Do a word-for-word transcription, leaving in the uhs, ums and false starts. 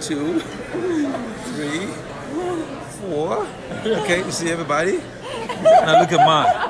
two, three, four. Okay, you see everybody? Now look at mine.